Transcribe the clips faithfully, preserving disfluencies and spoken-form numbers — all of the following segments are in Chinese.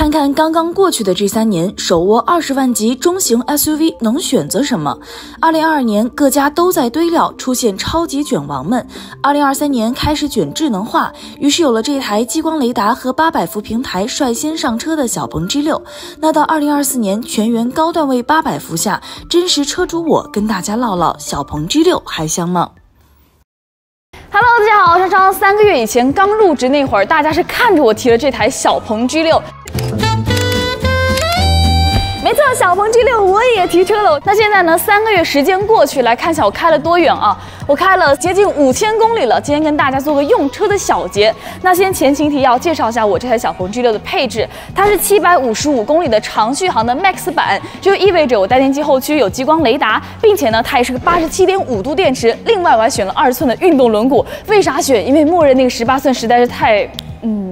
看看刚刚过去的这三年，手握二十万级中型 S U V 能选择什么？ 二零二二年各家都在堆料，出现超级卷王们。二零二三年开始卷智能化，于是有了这台激光雷达和八百伏平台率先上车的小鹏 G 六。那到二零二四年全员高段位八百伏下，真实车主我跟大家唠唠小鹏 G 六 还香吗？ Hello， 大家好，上上三个月以前刚入职那会儿，大家是看着我提了这台小鹏 G 六。没错，小鹏 G 六 我也提车了。那现在呢，三个月时间过去，来看一下我开了多远啊？我开了接近五千公里了。今天跟大家做个用车的小结。那先前情提要，介绍一下我这台小鹏 G 六 的配置，它是七百五十五公里的长续航的 Max 版，这就意味着我带电机后驱有激光雷达，并且呢，它也是个八十七点五度电池。另外我还选了二十寸的运动轮毂，为啥选？因为默认那个十八寸实在是太……嗯。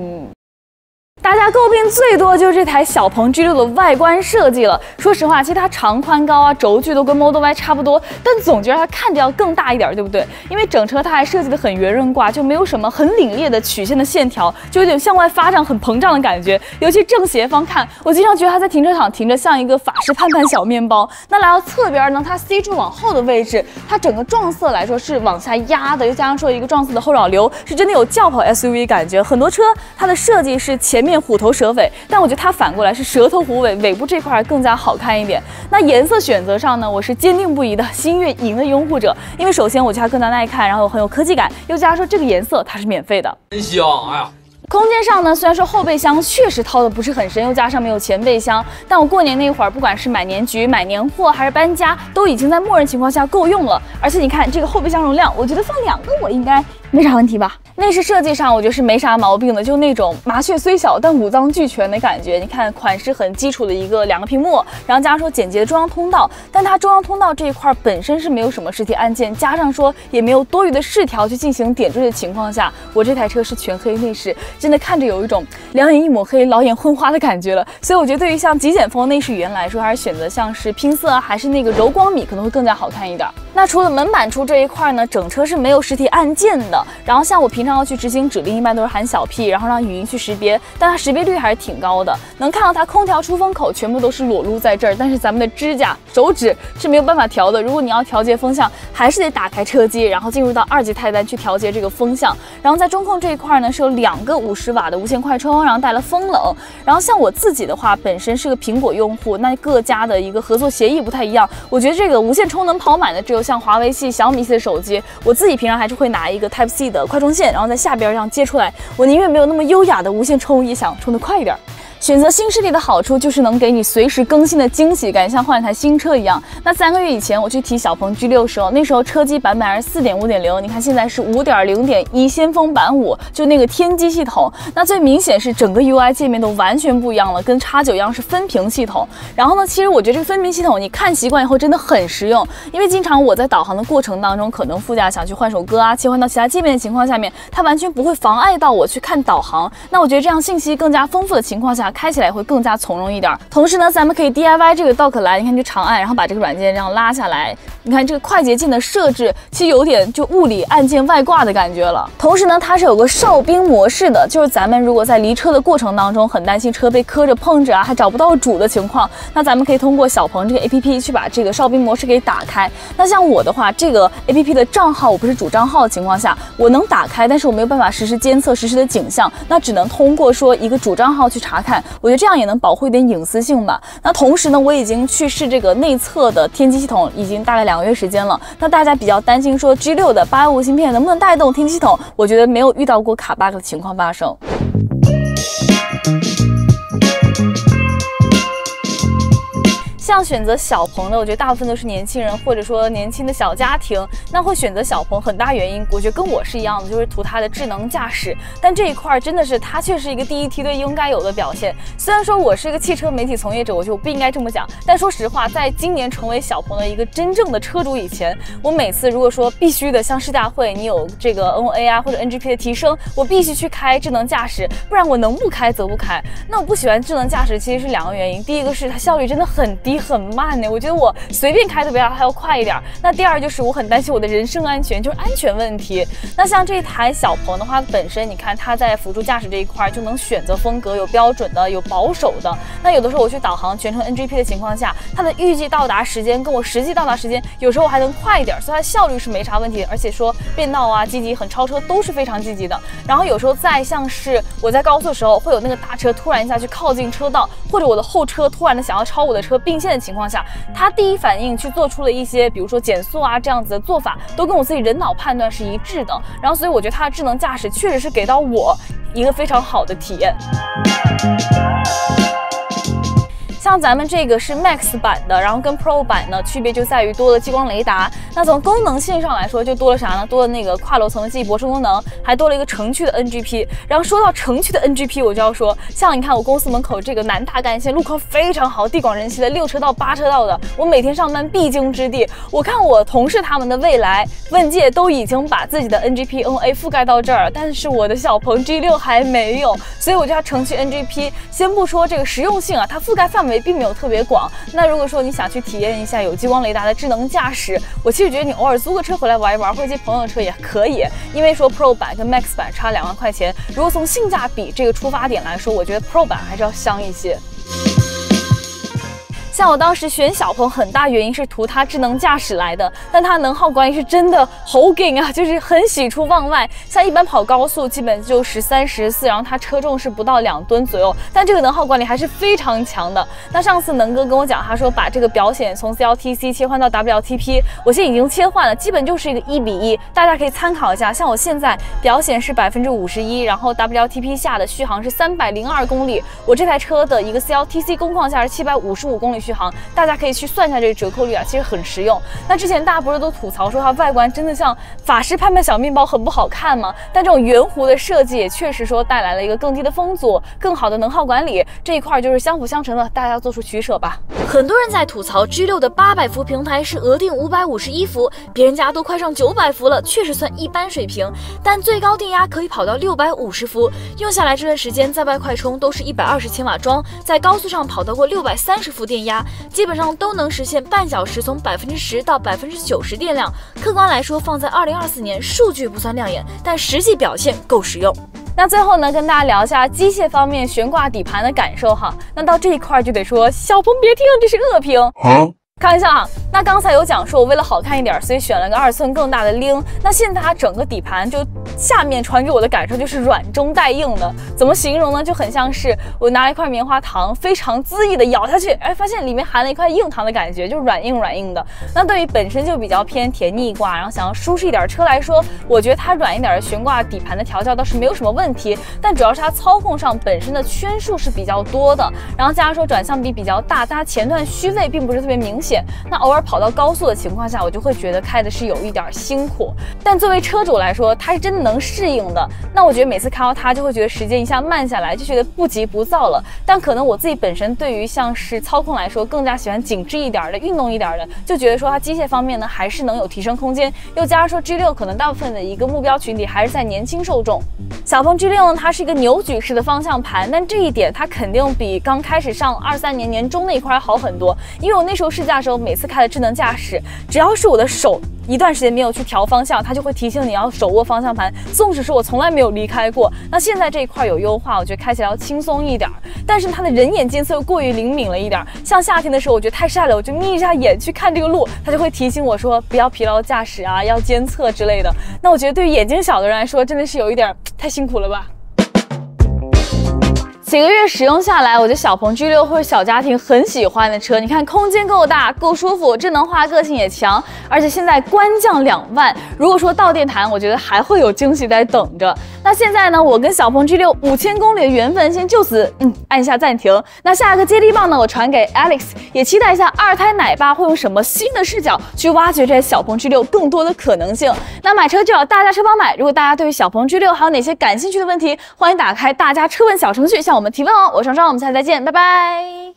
大家诟病最多就是这台小鹏 G 六 的外观设计了。说实话，其实它长宽高啊、轴距都跟 Model Y 差不多，但总觉得它看着要更大一点，对不对？因为整车它还设计的很圆润挂，就没有什么很凛冽的曲线的线条，就有点向外发胀、很膨胀的感觉。尤其正斜方看，我经常觉得它在停车场停着像一个法式盼盼小面包。那来到侧边呢，它 C 柱往后的位置，它整个撞色来说是往下压的，又加上说一个撞色的后扰流，是真的有轿跑 S U V 感觉。很多车它的设计是前面 虎头蛇尾，但我觉得它反过来是蛇头虎尾，尾部这块更加好看一点。那颜色选择上呢，我是坚定不移的星月银的拥护者，因为首先我觉得它更加耐看，然后很有科技感，又加上说这个颜色它是免费的，真香！哎呀。 空间上呢，虽然说后备箱确实掏的不是很深，又加上没有前备箱，但我过年那会儿，不管是买年局、买年货还是搬家，都已经在默认情况下够用了。而且你看这个后备箱容量，我觉得放两个我应该没啥问题吧。内饰设计上我觉得是没啥毛病的，就那种麻雀虽小但五脏俱全的感觉。你看款式很基础的一个两个屏幕，然后加上说简洁的中央通道，但它中央通道这一块本身是没有什么实体按键，加上说也没有多余的饰条去进行点缀的情况下，我这台车是全黑内饰。 真的看着有一种两眼一抹黑、老眼昏花的感觉了，所以我觉得对于像极简风内饰语言来说，还是选择像是拼色啊，还是那个柔光米可能会更加好看一点。那除了门板处这一块呢，整车是没有实体按键的。然后像我平常要去执行指令，一般都是喊小 P， 然后让语音去识别，但它识别率还是挺高的。能看到它空调出风口全部都是裸露在这儿，但是咱们的指甲、手指是没有办法调的。如果你要调节风向，还是得打开车机，然后进入到二级菜单去调节这个风向。然后在中控这一块呢，是有两个 五十瓦的无线快充，然后带了风冷。然后像我自己的话，本身是个苹果用户，那各家的一个合作协议不太一样。我觉得这个无线充能跑满的只有像华为系、小米系的手机。我自己平常还是会拿一个 Type C 的快充线，然后在下边这样接出来。我宁愿没有那么优雅的无线充，也想充得快一点。 选择新势力的好处就是能给你随时更新的惊喜感，像换了台新车一样。那三个月以前我去提小鹏 G 六 时候，那时候车机版本还是 四点五点零， 你看现在是 五点零点一 先锋版五，就那个天玑系统。那最明显是整个 U I 界面都完全不一样了，跟 X 九 一样是分屏系统。然后呢，其实我觉得这个分屏系统你看习惯以后真的很实用，因为经常我在导航的过程当中，可能副驾想去换首歌啊，切换到其他界面的情况下面，它完全不会妨碍到我去看导航。那我觉得这样信息更加丰富的情况下， 开起来会更加从容一点。同时呢，咱们可以 D I Y 这个 dock 来，你看就长按，然后把这个软件这样拉下来。你看这个快捷键的设置，其实有点就物理按键外挂的感觉了。同时呢，它是有个哨兵模式的，就是咱们如果在离车的过程当中很担心车被磕着碰着啊，还找不到主的情况，那咱们可以通过小鹏这个 A P P 去把这个哨兵模式给打开。那像我的话，这个 A P P 的账号我不是主账号的情况下，我能打开，但是我没有办法实时监测实时的景象，那只能通过说一个主账号去查看。 我觉得这样也能保护一点隐私性吧。那同时呢，我已经去试这个内测的天玑系统，已经大概两个月时间了。那大家比较担心说 G 六 的八一五芯片能不能带动天玑系统，我觉得没有遇到过卡 bug 的情况发生。 像选择小鹏的，我觉得大部分都是年轻人，或者说年轻的小家庭，那会选择小鹏，很大原因我觉得跟我是一样的，就是图它的智能驾驶。但这一块真的是它却是一个第一梯队应该有的表现。虽然说我是一个汽车媒体从业者，我就不应该这么讲，但说实话，在今年成为小鹏的一个真正的车主以前，我每次如果说必须的，像试驾会你有这个 N O A 啊或者 N G P 的提升，我必须去开智能驾驶，不然我能不开则不开。那我不喜欢智能驾驶其实是两个原因，第一个是它效率真的很低。力很慢呢，我觉得我随便开特别拉还要快一点。那第二就是我很担心我的人身安全，就是安全问题。那像这台小鹏的话，本身你看它在辅助驾驶这一块就能选择风格，有标准的，有保守的。那有的时候我去导航全程 N G P 的情况下，它的预计到达时间跟我实际到达时间有时候还能快一点，所以它效率是没啥问题，而且说变道啊、积极很超车都是非常积极的。然后有时候再像是我在高速的时候会有那个大车突然一下去靠近车道，或者我的后车突然的想要超我的车并线的情况下，它第一反应去做出了一些比如说减速啊这样子的做法，都跟我自己人脑判断是一致的。然后所以我觉得它的智能驾驶确实是给到我一个非常好的体验。像咱们这个是 Max 版的，然后跟 Pro 版呢区别就在于多了激光雷达。那从功能性上来说，就多了啥呢？多了那个跨楼层的记忆泊车功能，还多了一个城区的 N G P。然后说到城区的 N G P， 我就要说，像你看我公司门口这个南大干线，路况非常好，地广人稀的，六车道、八车道的，我每天上班必经之地。我看我同事他们的蔚来、问界都已经把自己的 N G P N O A 覆盖到这儿，但是我的小鹏 G 六 还没有。所以我觉得城区 N G P， 先不说这个实用性啊，它覆盖范围并没有特别广。那如果说你想去体验一下有激光雷达的智能驾驶，我其实觉得你偶尔租个车回来玩一玩，或者借朋友的车也可以。因为说 Pro 版跟 Max 版差两万块钱，如果从性价比这个出发点来说，我觉得 Pro 版还是要香一些。像我当时选小鹏，很大原因是图它智能驾驶来的，但它能耗管理是真的好劲啊，就是很喜出望外。像一般跑高速基本就十三、十四，然后它车重是不到两吨左右，但这个能耗管理还是非常强的。那上次能哥跟我讲，他说把这个表显从 C L T C 切换到 W L T P， 我现在已经切换了，基本就是一个一比一，大家可以参考一下。像我现在表显是百分之五十一，然后 W L T P 下的续航是三百零二公里，我这台车的一个 C L T C 工况下是七百五十五公里。续航，大家可以去算一下这个折扣率啊，其实很实用。那之前大家不是都吐槽说它外观真的像法式拍卖小面包，很不好看吗？但这种圆弧的设计也确实说带来了一个更低的风阻，更好的能耗管理，这一块就是相辅相成的，大家做出取舍吧。很多人在吐槽 G 六 的八百伏平台是额定五百五十一伏，别人家都快上九百伏了，确实算一般水平。但最高电压可以跑到六百五十伏，用下来这段时间在外快充都是一百二十千瓦装，在高速上跑到过六百三十伏电压，基本上都能实现半小时从百分之十到百分之九十电量。客观来说，放在二零二四年，数据不算亮眼，但实际表现够实用。那最后呢，跟大家聊一下机械方面悬挂底盘的感受哈。那到这一块就得说，小鹏别听，这是恶评。啊开玩笑啊，那刚才有讲说我为了好看一点，所以选了个二寸更大的铃。那现在它整个底盘就下面传给我的感受就是软中带硬的，怎么形容呢？就很像是我拿了一块棉花糖，非常恣意的咬下去，哎，发现里面含了一块硬糖的感觉，就软硬软硬的。那对于本身就比较偏甜腻挂，然后想要舒适一点的车来说，我觉得它软一点的悬挂底盘的调教倒是没有什么问题，但主要是它操控上本身的圈数是比较多的，然后加上说转向比比较大，但它前段虚位并不是特别明显。那偶尔跑到高速的情况下，我就会觉得开的是有一点辛苦，但作为车主来说，它是真的能适应的。那我觉得每次开到它，就会觉得时间一下慢下来，就觉得不急不躁了。但可能我自己本身对于像是操控来说，更加喜欢紧致一点的、运动一点的，就觉得说它机械方面呢还是能有提升空间。又加上说 G 六 可能大部分的一个目标群体还是在年轻受众。小鹏 G 六 呢，它是一个扭矩式的方向盘，但这一点它肯定比刚开始上二三年年中那一块好很多，因为我那时候试驾。时候每次开的智能驾驶，只要是我的手一段时间没有去调方向，它就会提醒你要手握方向盘，纵使是我从来没有离开过。那现在这一块有优化，我觉得开起来要轻松一点，但是它的人眼监测又过于灵敏了一点。像夏天的时候我觉得太晒了，我就眯一下眼去看这个路，它就会提醒我说不要疲劳驾驶啊，要监测之类的。那我觉得对于眼睛小的人来说，真的是有一点太辛苦了吧。几个月使用下来，我觉得小鹏 G 六 或者小家庭很喜欢的车，你看空间够大，够舒服，智能化个性也强，而且现在官降两万，如果说到电谈，我觉得还会有惊喜在等着。那现在呢，我跟小鹏 G 六 五千公里的缘分先就此嗯按下暂停。那下一个接力棒呢，我传给 Alex， 也期待一下二胎奶爸会用什么新的视角去挖掘这小鹏 G 六 更多的可能性。那买车就找大家车帮买，如果大家对于小鹏 G 六 还有哪些感兴趣的问题，欢迎打开大家车问小程序向我们提问哦。我是双双，我们下次再见，拜拜。